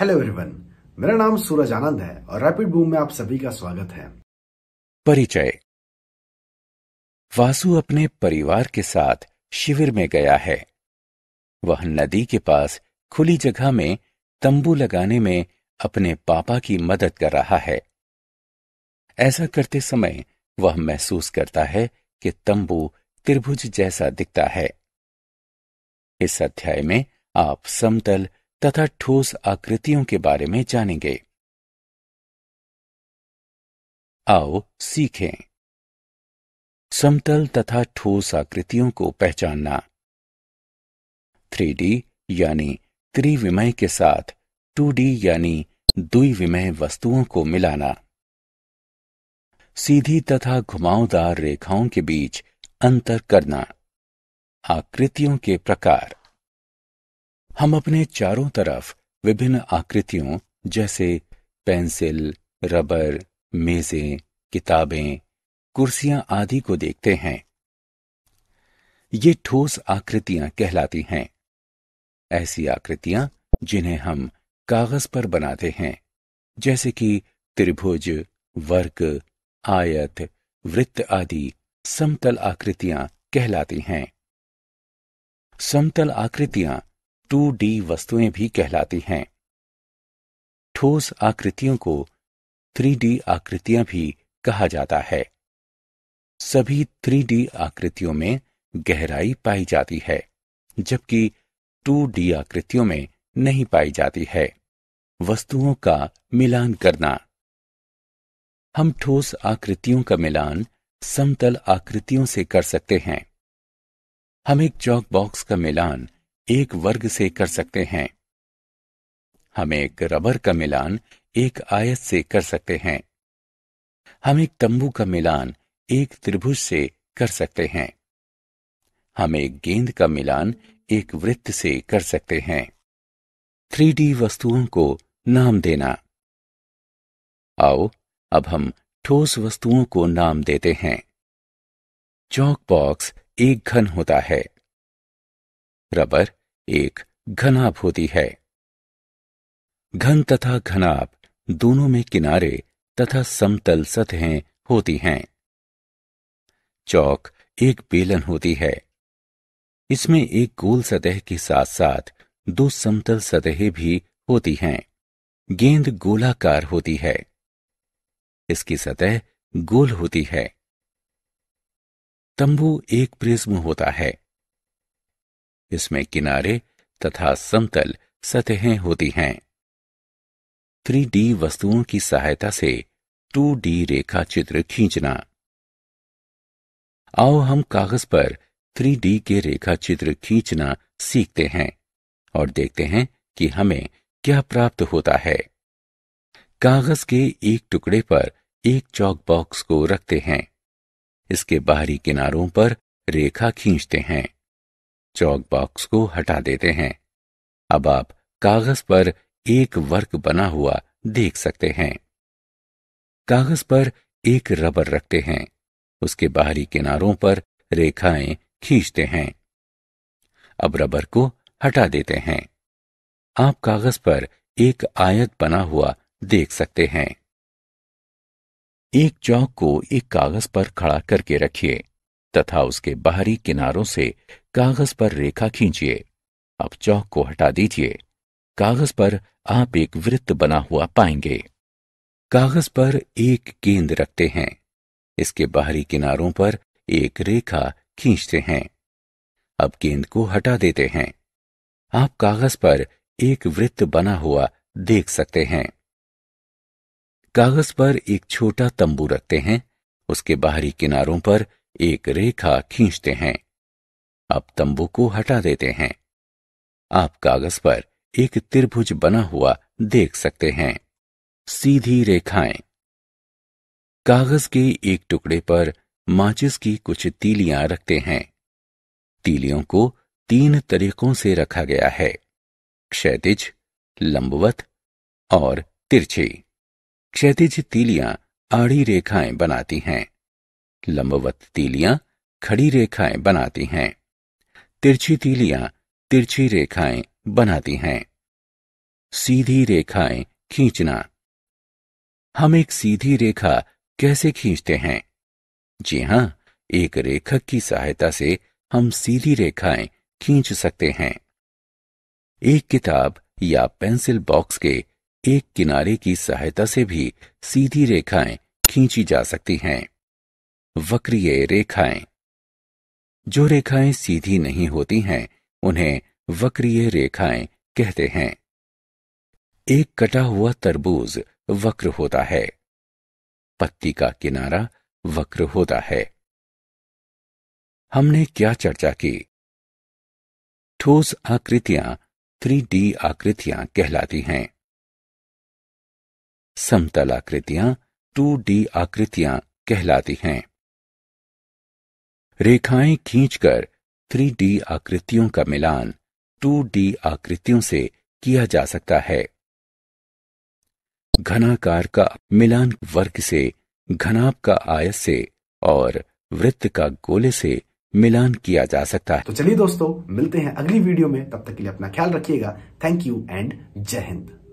Hello everyone, मेरा नाम सूरज आनंद है और रैपिड बूम में आप सभी का स्वागत है। परिचय। वासु अपने परिवार के साथ शिविर में गया है। वह नदी के पास खुली जगह में तंबू लगाने में अपने पापा की मदद कर रहा है। ऐसा करते समय वह महसूस करता है कि तंबू त्रिभुज जैसा दिखता है। इस अध्याय में आप समतल तथा ठोस आकृतियों के बारे में जानेंगे। आओ सीखें। समतल तथा ठोस आकृतियों को पहचानना। 3D यानी त्रिविमय के साथ 2D यानी द्विविमय वस्तुओं को मिलाना। सीधी तथा घुमावदार रेखाओं के बीच अंतर करना। आकृतियों के प्रकार। हम अपने चारों तरफ विभिन्न आकृतियों जैसे पेंसिल, रबर, मेजें, किताबें, कुर्सियां आदि को देखते हैं। ये ठोस आकृतियां कहलाती हैं। ऐसी आकृतियां जिन्हें हम कागज पर बनाते हैं, जैसे कि त्रिभुज, वर्ग, आयत, वृत्त आदि समतल आकृतियां कहलाती हैं। समतल आकृतियां 2D वस्तुएं भी कहलाती हैं। ठोस आकृतियों को 3D आकृतियां भी कहा जाता है। सभी 3D आकृतियों में गहराई पाई जाती है, जबकि 2D आकृतियों में नहीं पाई जाती है। वस्तुओं का मिलान करना। हम ठोस आकृतियों का मिलान समतल आकृतियों से कर सकते हैं। हम एक चौक बॉक्स का मिलान एक वर्ग से कर सकते हैं। हम एक रबर का मिलान एक आयत से कर सकते हैं। हम एक तंबू का मिलान एक त्रिभुज से कर सकते हैं। हम एक गेंद का मिलान एक वृत्त से कर सकते हैं। 3D वस्तुओं को नाम देना। आओ अब हम ठोस वस्तुओं को नाम देते हैं। चौक बॉक्स एक घन होता है। रबर एक घनाभ होती है। घन तथा घनाभ दोनों में किनारे तथा समतल सतहें होती हैं। चौक एक बेलन होती है। इसमें एक गोल सतह के साथ साथ दो समतल सतहें भी होती हैं। गेंद गोलाकार होती है। इसकी सतह गोल होती है। तंबू एक प्रिज्म होता है। इसमें किनारे तथा समतल सतहें होती हैं। 3D वस्तुओं की सहायता से 2D रेखा चित्र खींचना। आओ हम कागज पर 3D के रेखा चित्र खींचना सीखते हैं और देखते हैं कि हमें क्या प्राप्त होता है। कागज के एक टुकड़े पर एक चॉक बॉक्स को रखते हैं। इसके बाहरी किनारों पर रेखा खींचते हैं। चॉक बॉक्स को हटा देते हैं। अब आप कागज पर एक वर्ग बना हुआ देख सकते हैं। कागज पर एक रबर रखते हैं। उसके बाहरी किनारों पर रेखाएं खींचते हैं। अब रबर को हटा देते हैं। आप कागज पर एक आयत बना हुआ देख सकते हैं। एक चौक को एक कागज पर खड़ा करके रखिए तथा उसके बाहरी किनारों से कागज पर रेखा खींचिए। अब चौक को हटा दीजिए। कागज पर आप एक वृत्त बना हुआ पाएंगे। कागज पर एक गेंद रखते हैं। इसके बाहरी किनारों पर एक रेखा खींचते हैं। अब गेंद को हटा देते हैं। आप कागज पर एक वृत्त बना हुआ देख सकते हैं। कागज पर एक छोटा तंबू रखते हैं। उसके बाहरी किनारों पर एक रेखा खींचते हैं। अब तंबू को हटा देते हैं। आप कागज पर एक त्रिभुज बना हुआ देख सकते हैं। सीधी रेखाएं। कागज के एक टुकड़े पर माचिस की कुछ तीलियां रखते हैं। तीलियों को 3 तरीकों से रखा गया है: क्षैतिज, लंबवत और तिरछी। क्षैतिज तीलियां आड़ी रेखाएं बनाती हैं। लंबवत तीलियां खड़ी रेखाएं बनाती हैं। तिरछी तीलियां तिरछी रेखाएं बनाती हैं। सीधी रेखाएं खींचना। हम एक सीधी रेखा कैसे खींचते हैं? जी हां, एक रेखक की सहायता से हम सीधी रेखाएं खींच सकते हैं। एक किताब या पेंसिल बॉक्स के एक किनारे की सहायता से भी सीधी रेखाएं खींची जा सकती हैं। वक्रीय रेखाएं। जो रेखाएं सीधी नहीं होती हैं उन्हें वक्रीय रेखाएं कहते हैं। एक कटा हुआ तरबूज वक्र होता है। पत्ती का किनारा वक्र होता है। हमने क्या चर्चा की? ठोस आकृतियां 3D आकृतियां कहलाती हैं। समतल आकृतियां 2D आकृतियां कहलाती हैं। रेखाएं खींचकर 3D आकृतियों का मिलान 2D आकृतियों से किया जा सकता है। घनाकार का मिलान वर्ग से, घनाभ का आयत से और वृत्त का गोले से मिलान किया जा सकता है। तो चलिए दोस्तों, मिलते हैं अगली वीडियो में। तब तक के लिए अपना ख्याल रखिएगा। थैंक यू एंड जय हिंद।